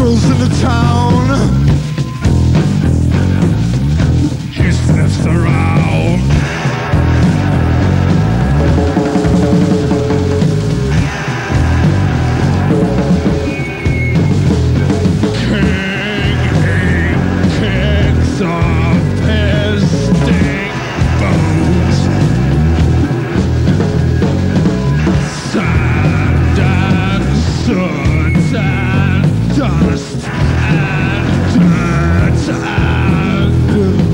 scoundrels in the town. He sniffs around. King kicks off his stink boots. Sand and soot and dust and dirt and goo.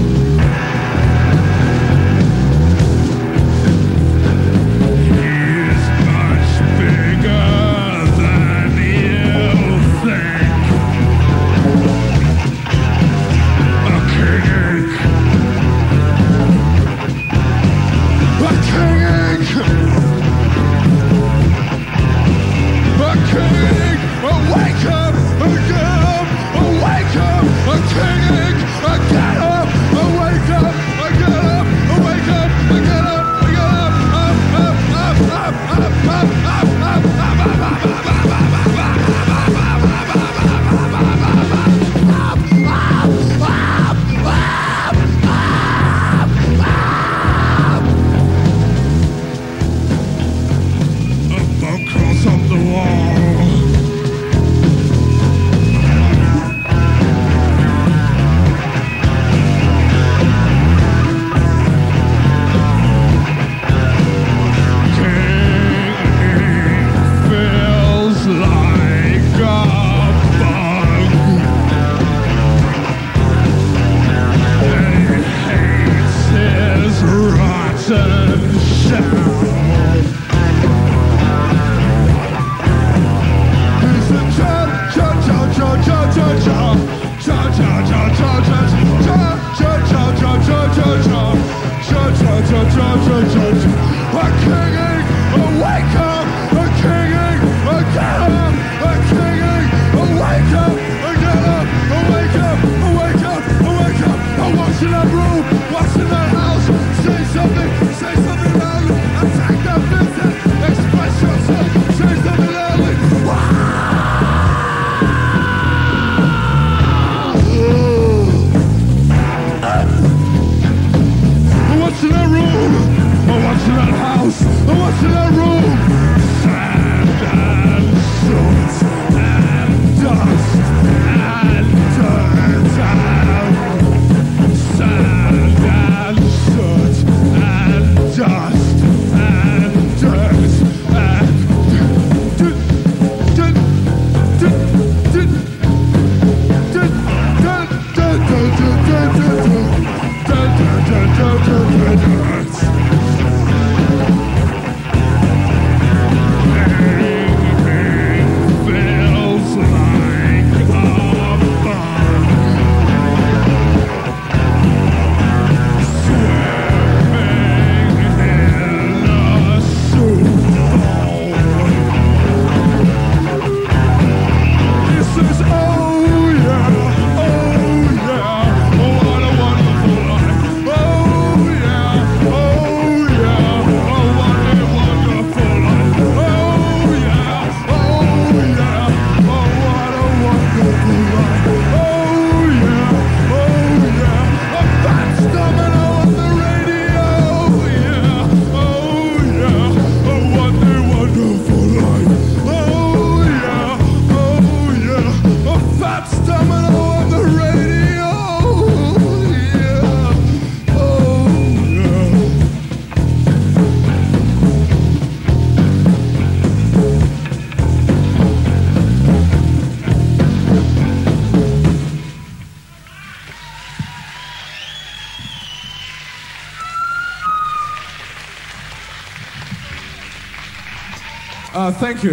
Thank you.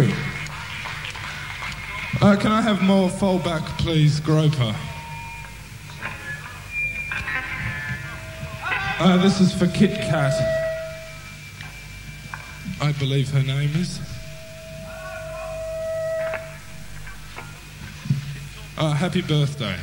Can I have more fallback, please, Groper? This is for Kit Kat. I believe her name is. Happy birthday.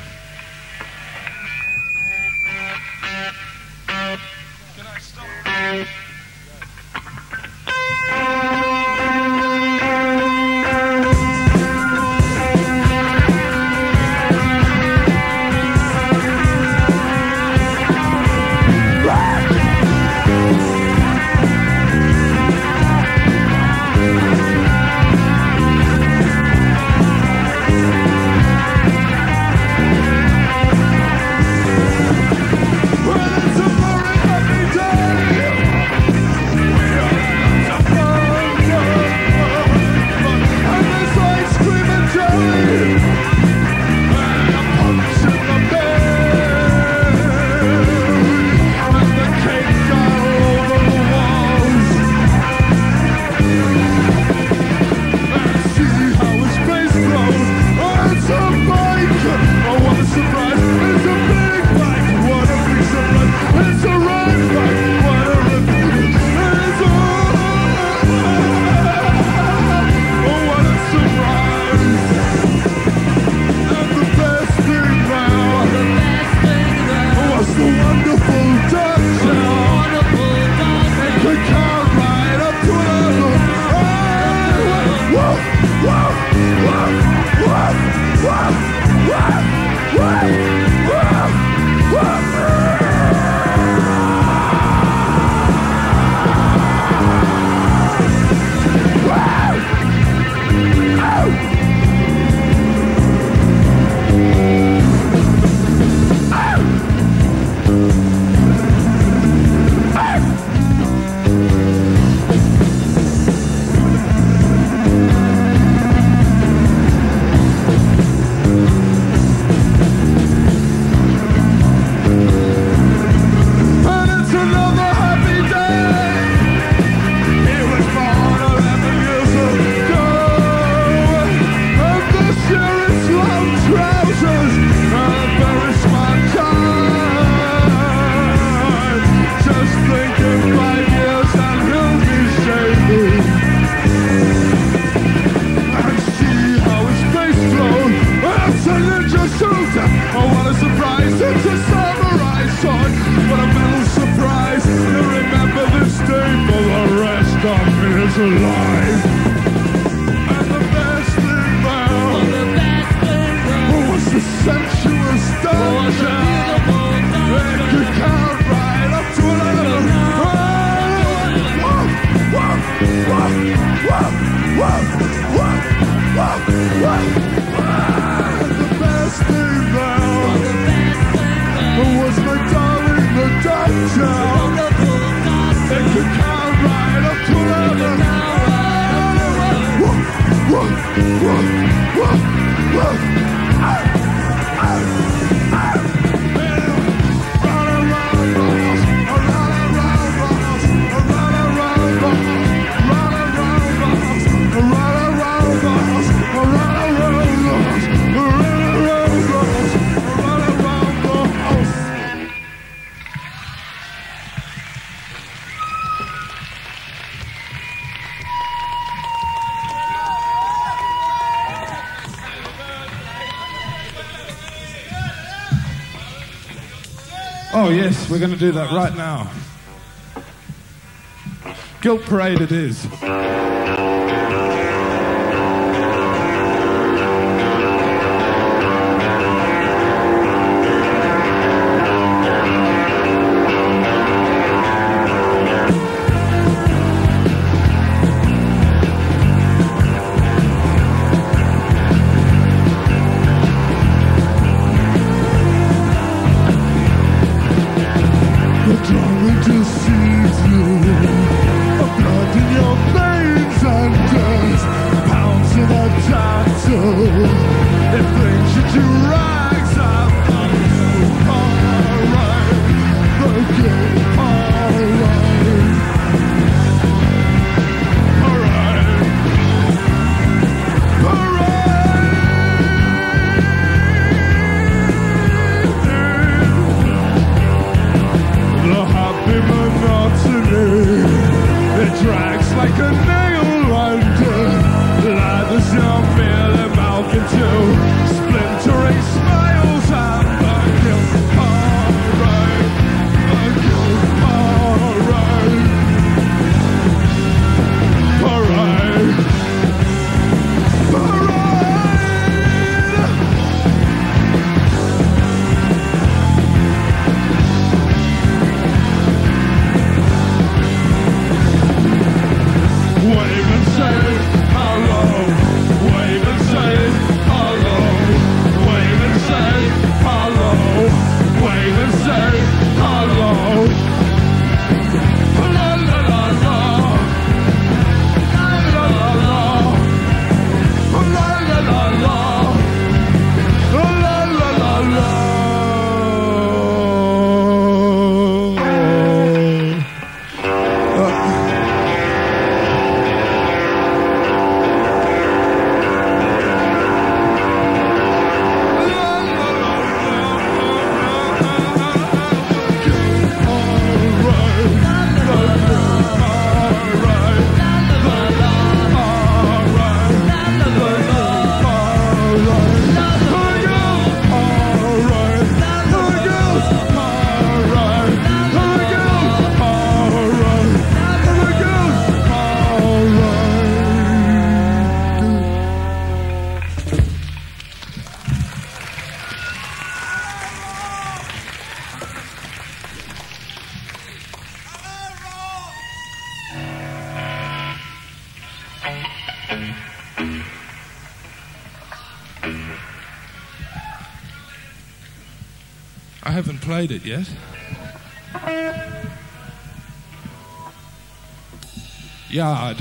Yes, we're going to do that right now. Guilt Parade it is. I haven't played it yet. Yard.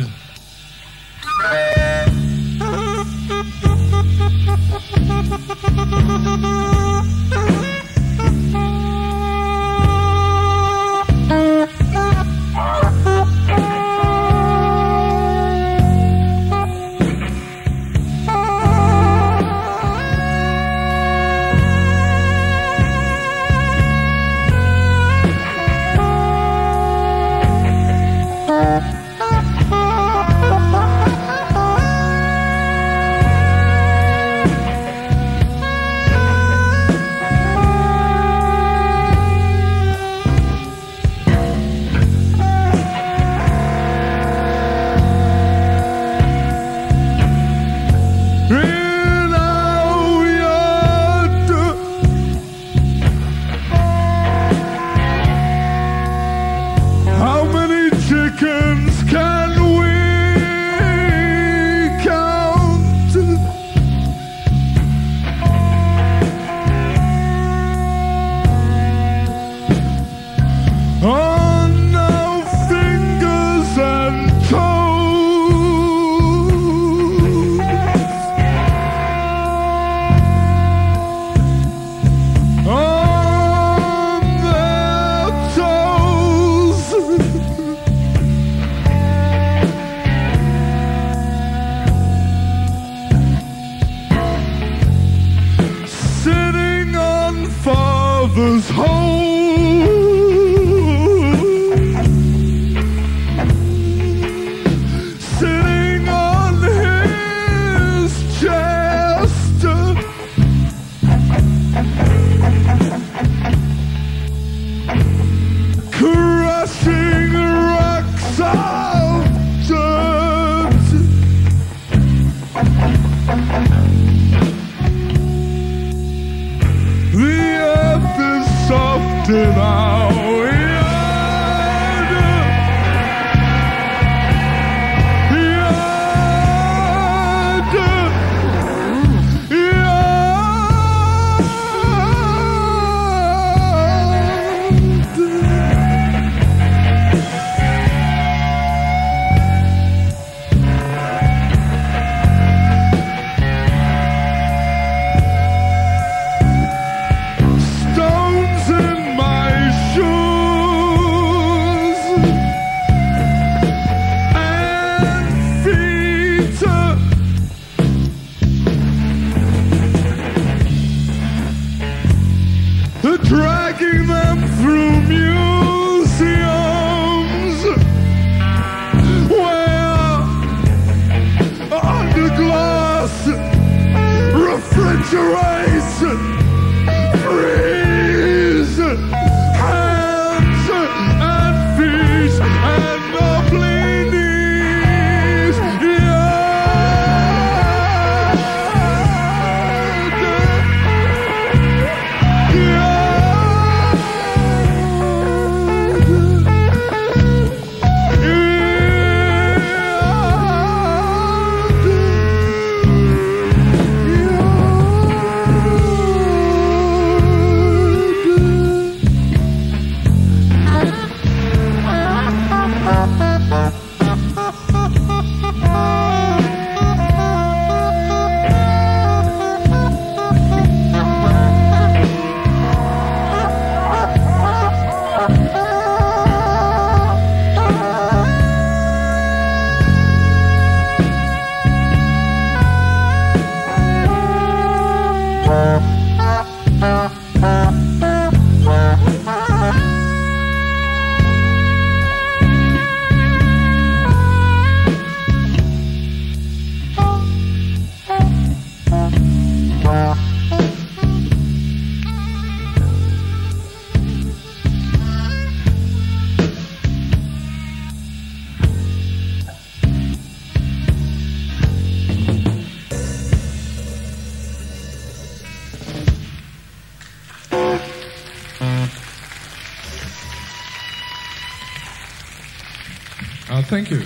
Thank you.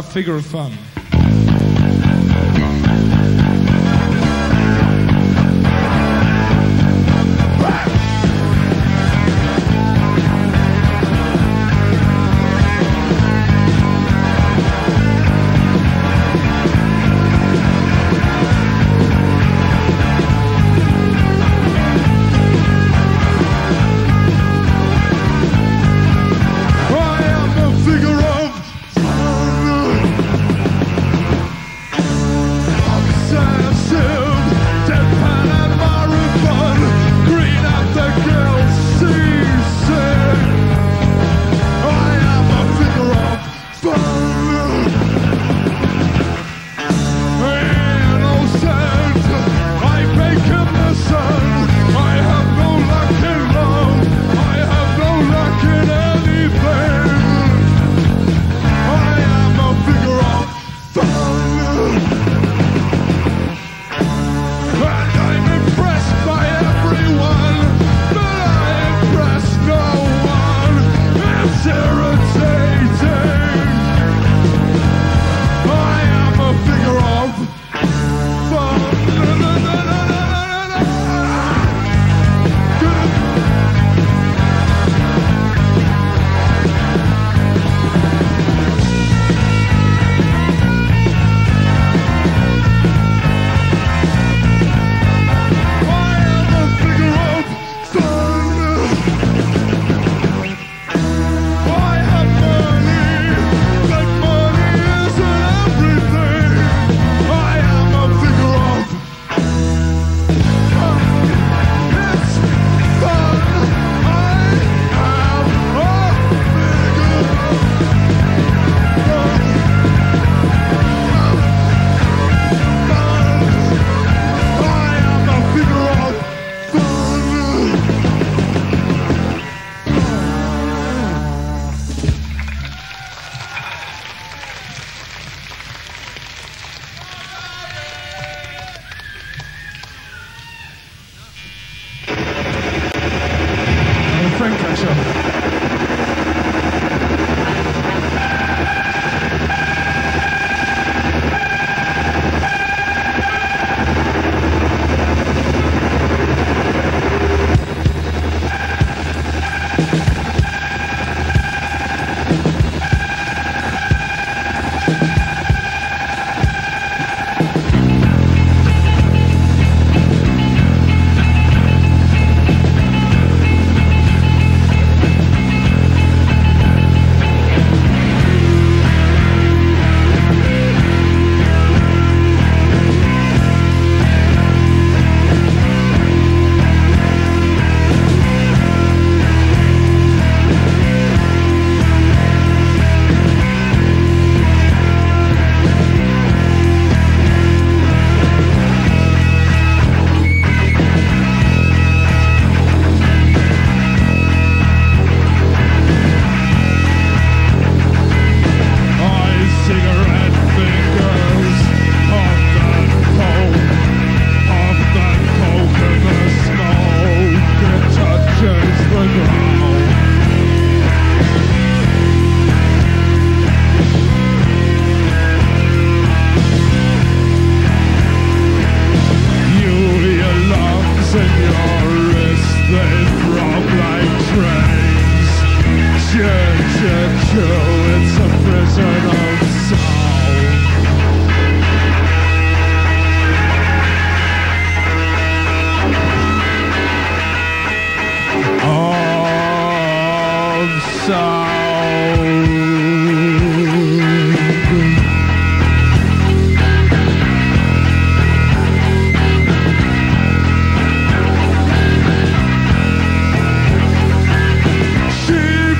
bizarre figure of fun.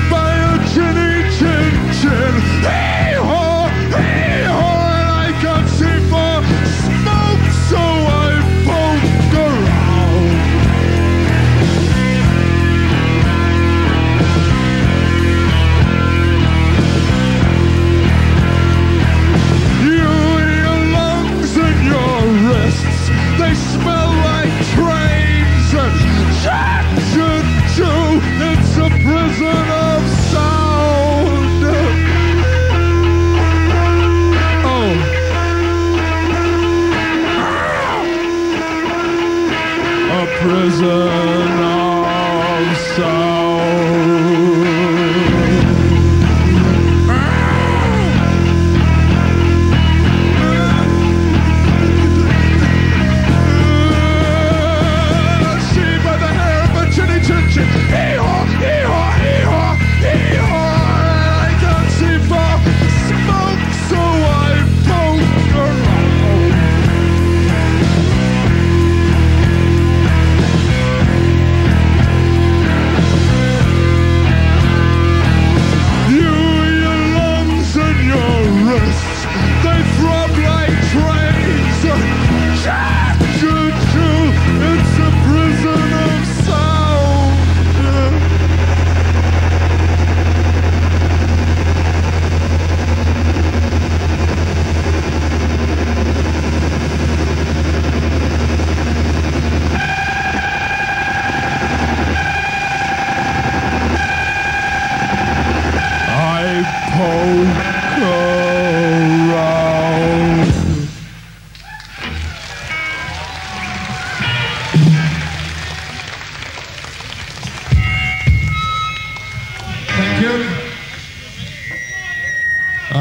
By a chinny chin.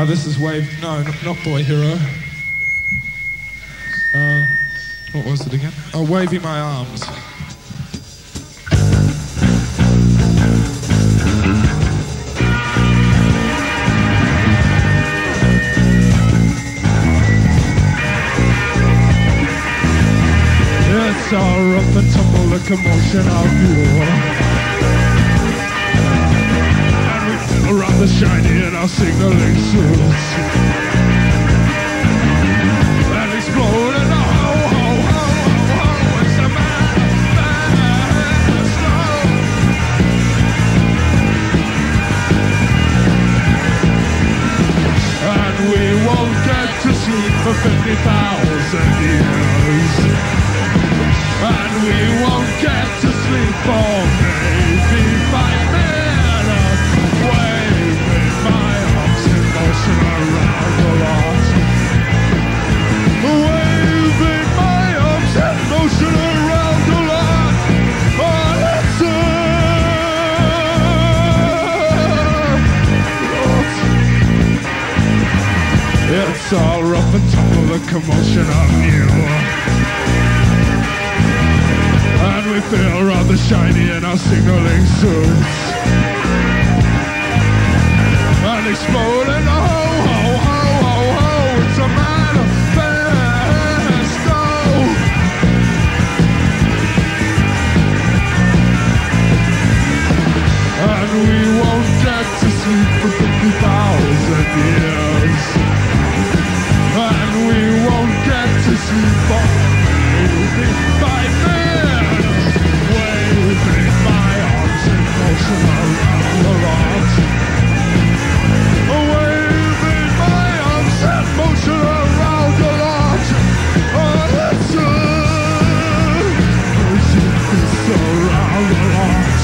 This is Wave... No, not Boy Hero. What was it again? Oh, Waving My Arms. It's our rough and tumble, the commotion of war. Around the shiny and our signaling suits, and explode and oh, oh, oh, oh, oh, it's the man, and we won't get to sleep for 50,000 years, and we won't get to sleep for maybe 5 minutes. Waving my arms in motion around the lot. Waving my arms in motion around the lot. Oh, it's all rough and tumble, the commotion of you. And we feel rather shiny in our signaling suits. And exploding, oh, oh, oh, oh, oh, it's a manifesto. And we won't get to sleep for 50,000 years. And we won't get to sleep for 85 minutes. Waving my arms in motion around the lot. Waving my arms in motion around the lot. Oh, it's a motion around the lot.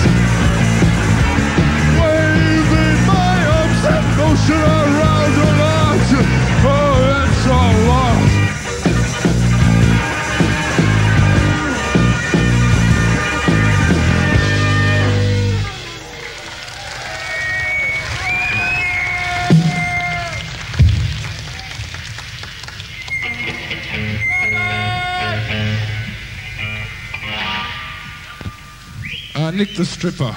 Waving my arms in motion around the lot. Oh, it's a lot. Nick the Stripper.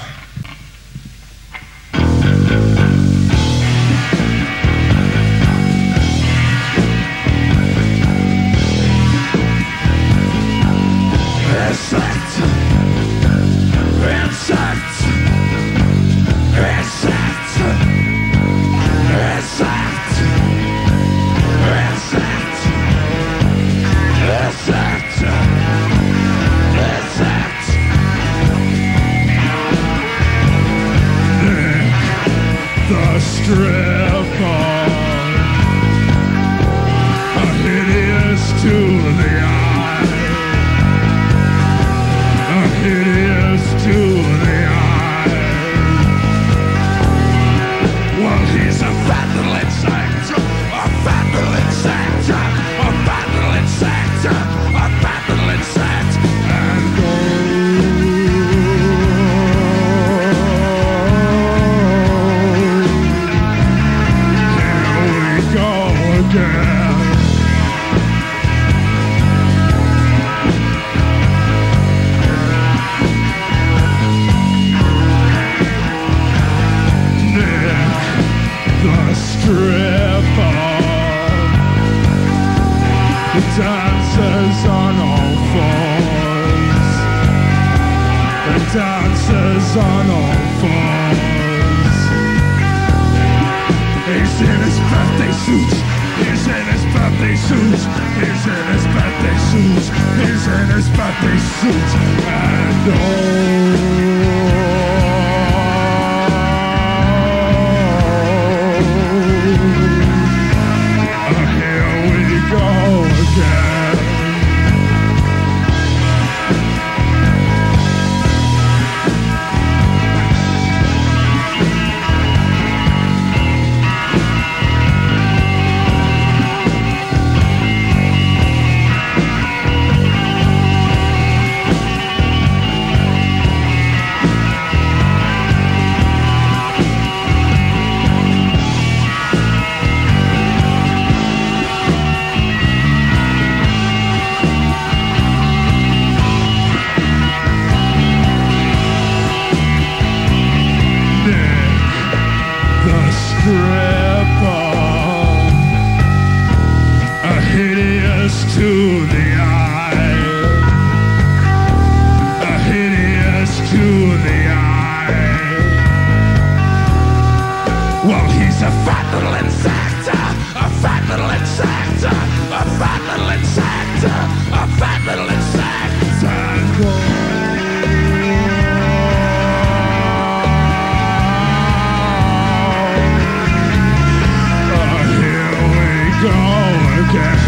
dances on all fours. He's in his birthday suit. He's in his birthday suit. He's in his birthday suit. He's in his birthday suit. And oh, to the eye, a hideous to the eye. Well, he's a fat little insect, a fat little insect, a fat little insect, a fat little insect. And oh, here we go again.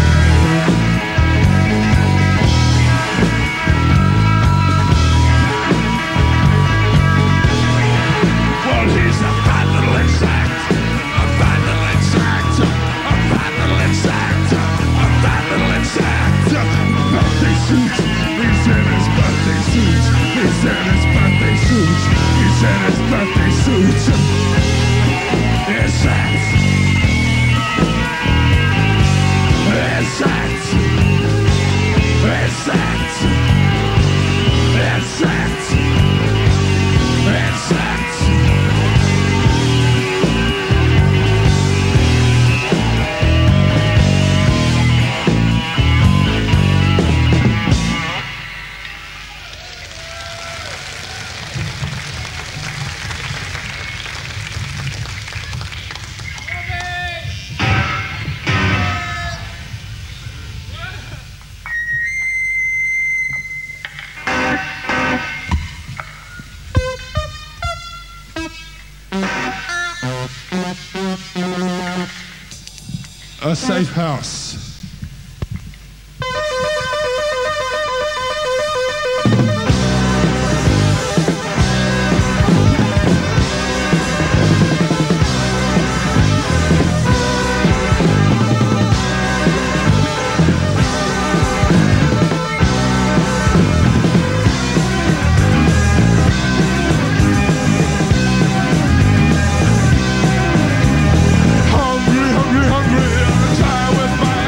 He's in his birthday suit. He's in his birthday suit. It's that. It's that. It's that. It's that. It's that. A safe house. Hungry, hungry, hungry, I'm tired with my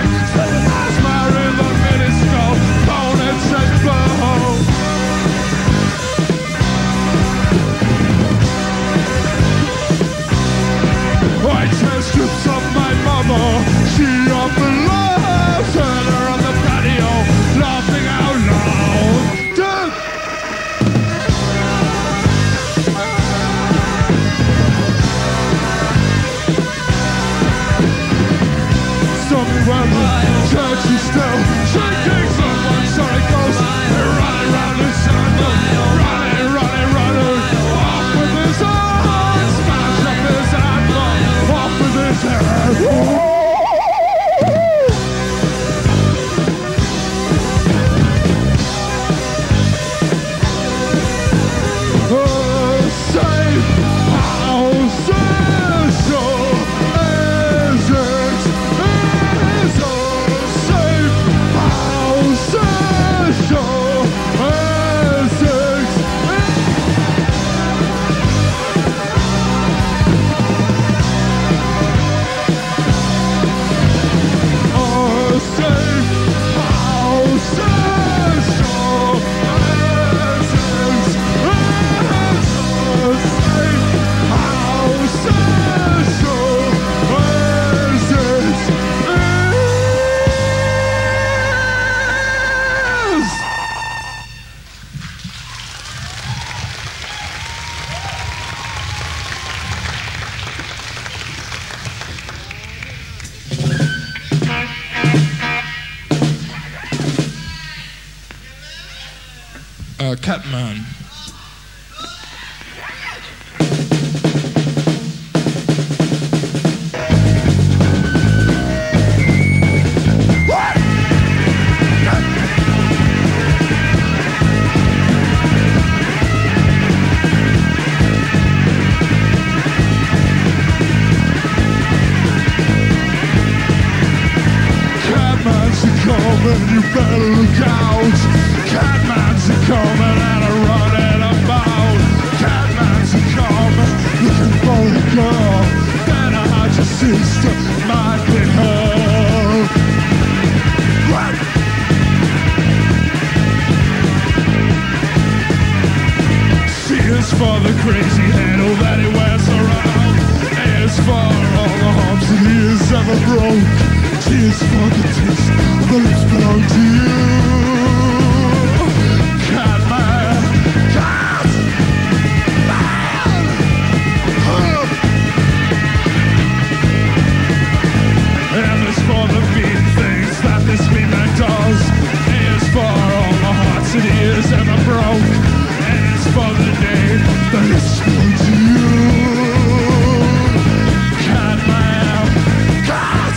Cutman. You better look out. Catman's a coming and a running about. Catman's a coming, looking for a girl. Better hide your sister, might get hurt. What? C is for the crazy handle that he wears around. A is for all the harms that he has ever broke. T is for the taste of the lips belong to you. Catman, Catman. M is for the mean things that this midnight does. A is for all the hearts that he has ever broke. N is for the name that is known to you. Catman, Catman.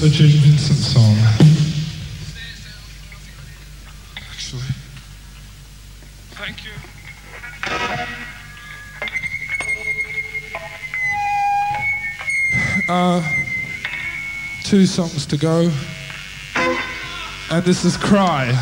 A Jane Vincent song, actually. Thank you. Two songs to go, and this is Cry.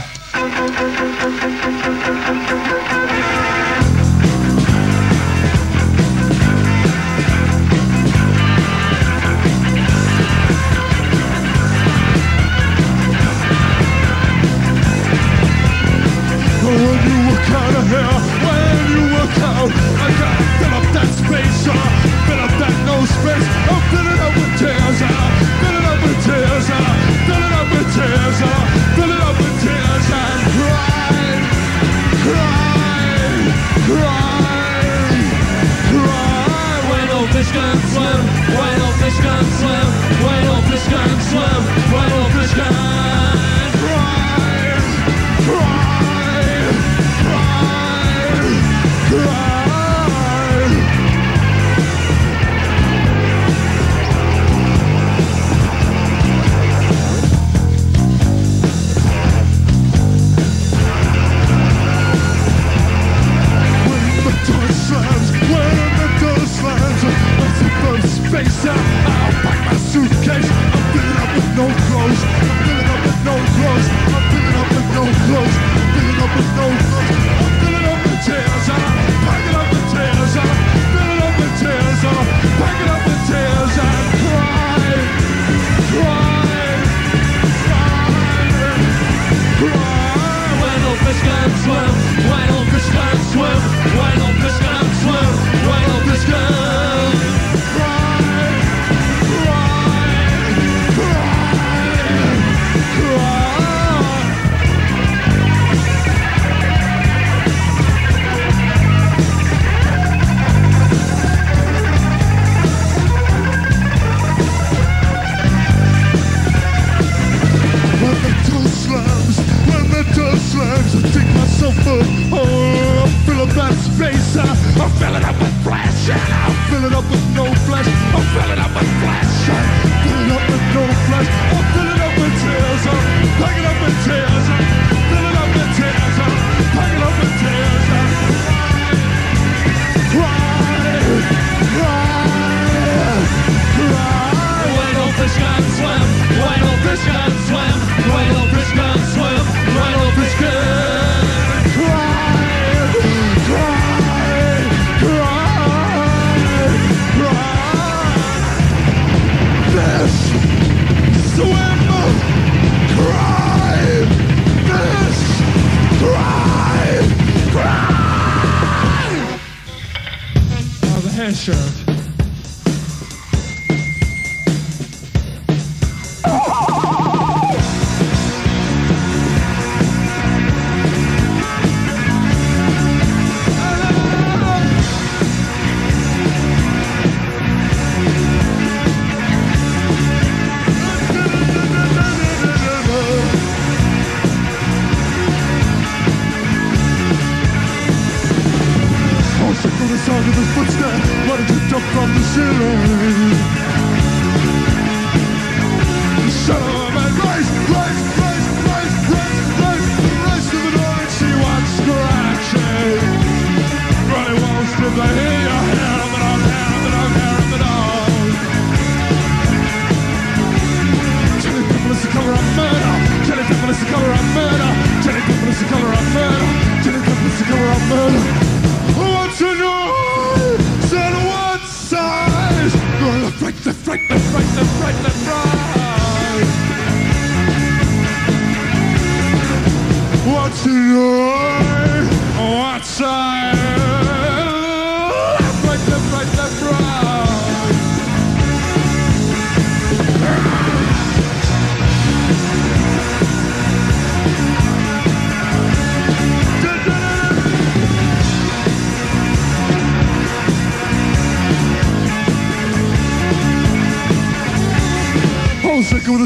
I gotta fill up that space, fill up that no space. I'm filling up with tears, filling up with tears, filling up with tears, filling up with tears, and cry, cry. face, and I fill it up with flesh, and I fill it up with no flesh, I fill it up with flesh, I fill it up with no flesh, I fill it up with tears, I pack it up with tears, I fill it up with tears, I pack it up with tears, I cry. White old fish can swim, white old fish can swim, white old fish can swim, white old fish can cry. Sheriff. The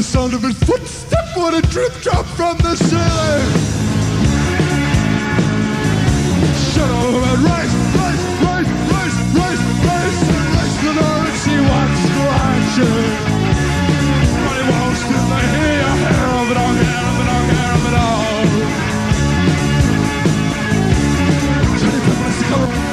sound of his footstep when a drip drop from the ceiling. Shadow and race, race, race, race, race, race, race the orange she wants scratching. But he won't still I hear a hair of it all, hair of it all, hair of it all. Teddy Peppers to cover.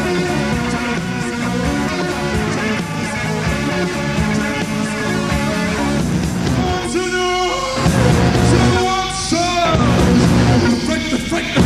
Break the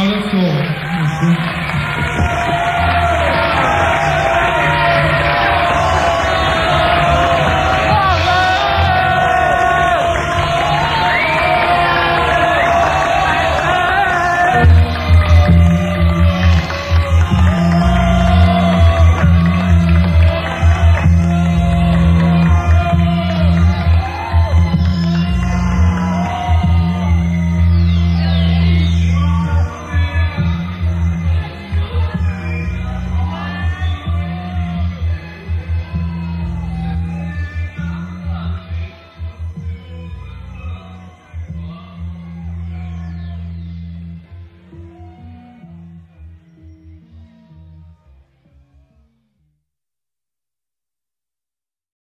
Colgan.